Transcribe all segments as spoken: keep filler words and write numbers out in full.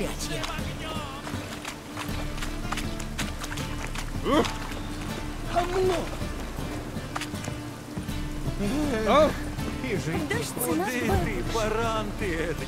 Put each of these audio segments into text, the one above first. проклятие! Хамло! Куда ты, баран ты этот?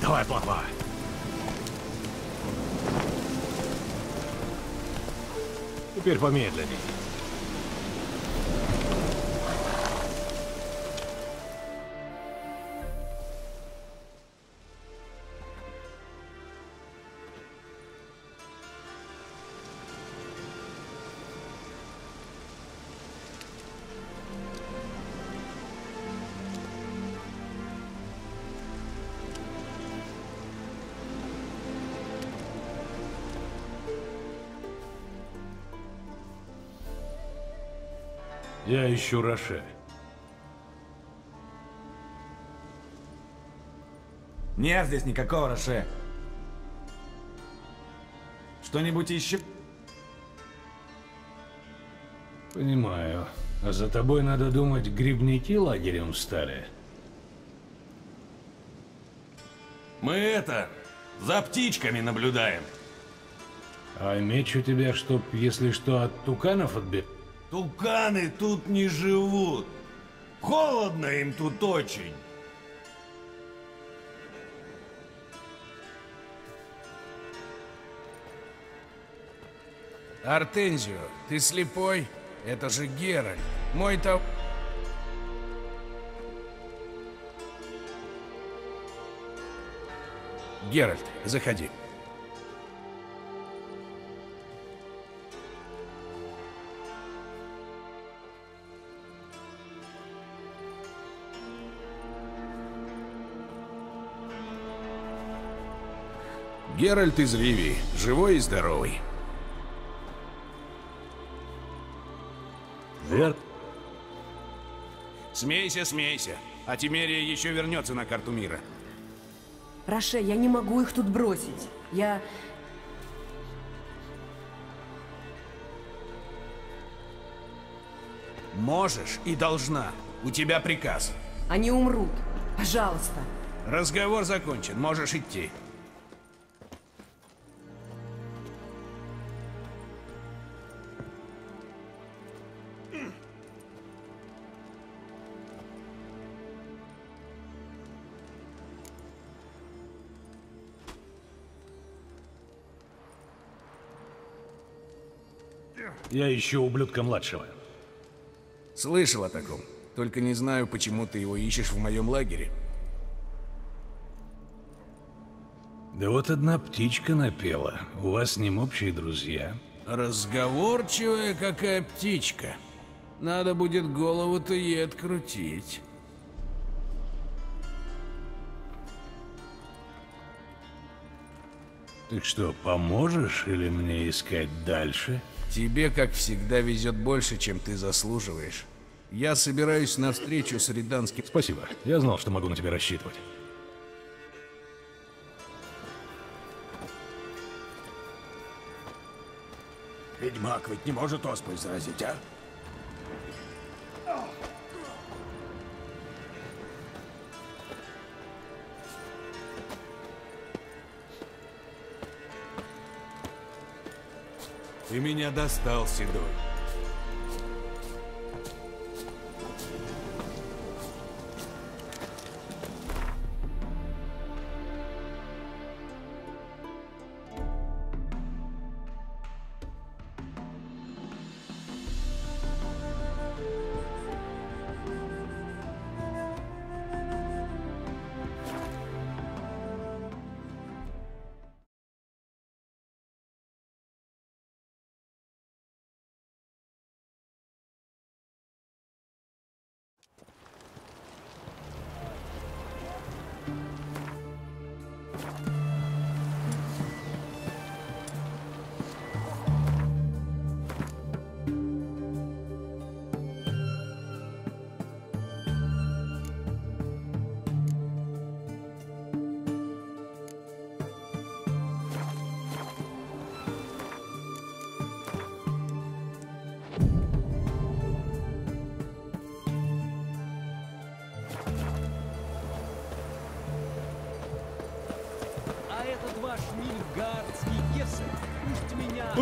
Давай, плохо. Теперь помедленнее. Я ищу Роше. Нет здесь никакого Роше. Что-нибудь ищи? Понимаю. А за тобой, надо думать, грибники лагерем стали. Мы это, за птичками наблюдаем. А меч у тебя, чтоб, если что, от туканов отбить? Туканы тут не живут. Холодно им тут очень. Артензио, ты слепой? Это же Геральт, мой-то... Геральт, заходи. Геральт из Ривии, живой и здоровый. Герд. Смейся, смейся. А Тимерия еще вернется на карту мира. Роше, я не могу их тут бросить. Я... Можешь и должна. У тебя приказ. Они умрут. Пожалуйста. Разговор закончен. Можешь идти. Я ищу ублюдка младшего. Слышал о таком. Только не знаю, почему ты его ищешь в моем лагере. Да вот одна птичка напела. У вас с ним общие друзья. Разговорчивая какая птичка. Надо будет голову-то ей открутить. Так что, поможешь или мне искать дальше? Тебе, как всегда, везет больше, чем ты заслуживаешь. Я собираюсь на встречу с риданским... Спасибо. Я знал, что могу на тебя рассчитывать. Ведьмак ведь не может оспой заразить, а? Ты меня достал, Седой.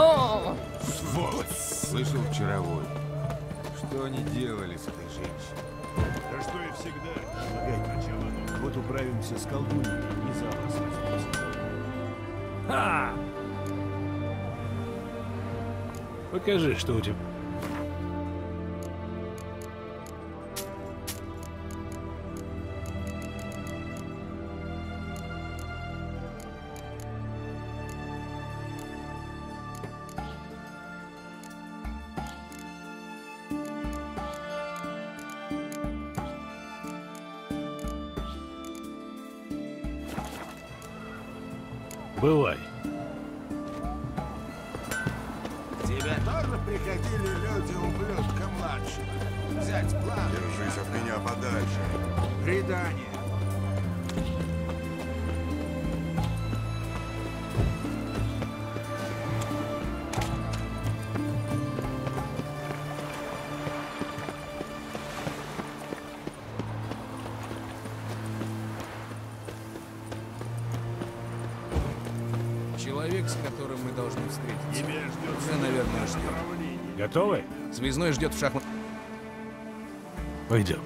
О! Сволочь! Слышал вчеровой. Что они делали с этой женщиной? Да что и всегда. Лагай начало. Вот управимся с колдуньей. Не завтра. Покажи, что у тебя. Бывай. Тебе тоже приходили люди ублюдка младшего. Взять план. Держись от меня подальше. Предание. Человек, с которым мы должны встретиться. Уже, наверное, ждет. Готовы? Связной ждет в шахмат. Пойдем.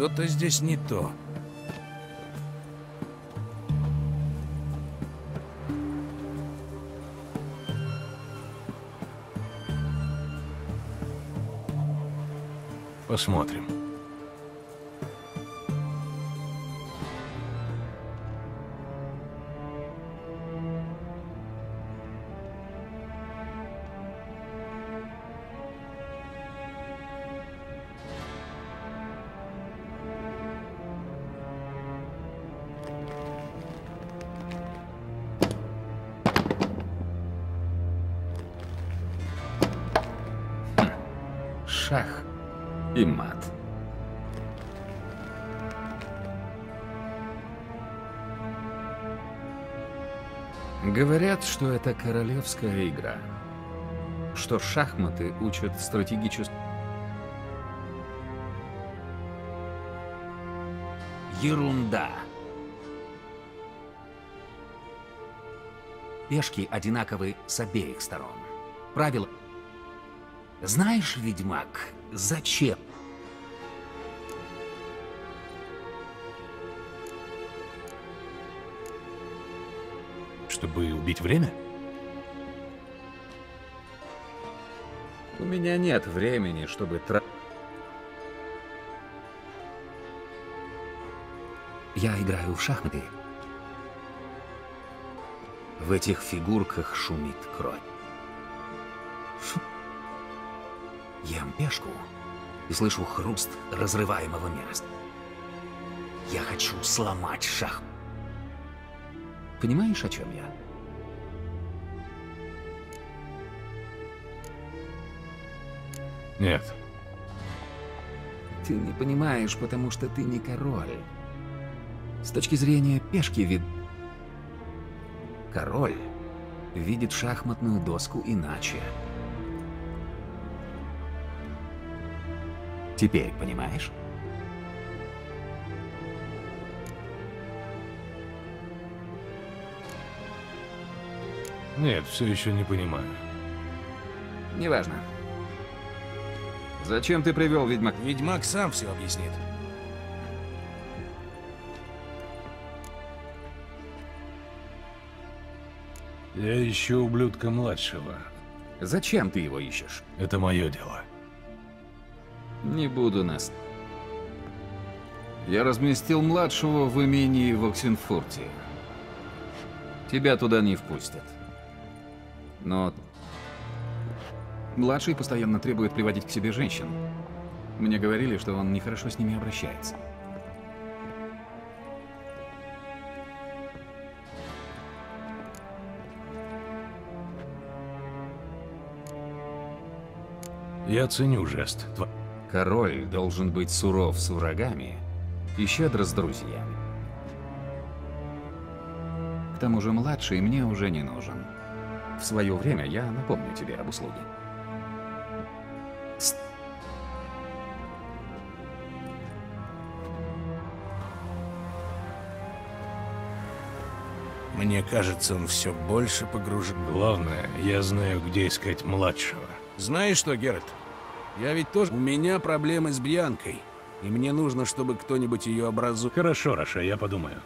Что-то здесь не то. Посмотрим. Шах и мат. Говорят, что это королевская игра, что шахматы учат стратегически. Ерунда. Пешки одинаковы с обеих сторон. Правила. Знаешь, ведьмак, зачем? Чтобы убить время? У меня нет времени, чтобы тратить. Я играю в шахматы. В этих фигурках шумит кровь. Ем пешку и слышу хруст разрываемого места. Я хочу сломать шах. Понимаешь, о чем я? Нет. Ты не понимаешь, потому что ты не король. С точки зрения пешки вид... Король видит шахматную доску иначе. Теперь понимаешь? Нет, все еще не понимаю. Неважно. Зачем ты привел ведьмак? Ведьмак сам все объяснит. Я ищу ублюдка младшего. Зачем ты его ищешь? Это мое дело. Не буду нас. Я разместил младшего в имении в Оксинфурте. Тебя туда не впустят. Но... Младший постоянно требует приводить к себе женщин. Мне говорили, что он нехорошо с ними обращается. Я ценю жест. Король должен быть суров с врагами и щедр с друзьями. К тому же младший мне уже не нужен. В свое время я напомню тебе об услуге. Мне кажется, он все больше погружен. Главное, я знаю, где искать младшего. Знаешь что, Герд? Я ведь тоже... У меня проблемы с Бьянкой, и мне нужно, чтобы кто-нибудь ее образу... Хорошо, Раша, я подумаю.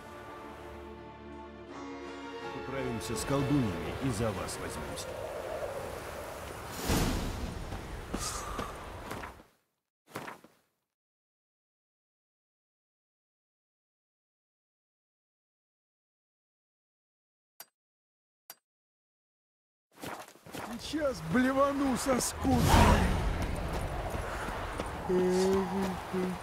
Управимся с колдуньями и за вас возьмемся. Сейчас блевану со скуки. Everything.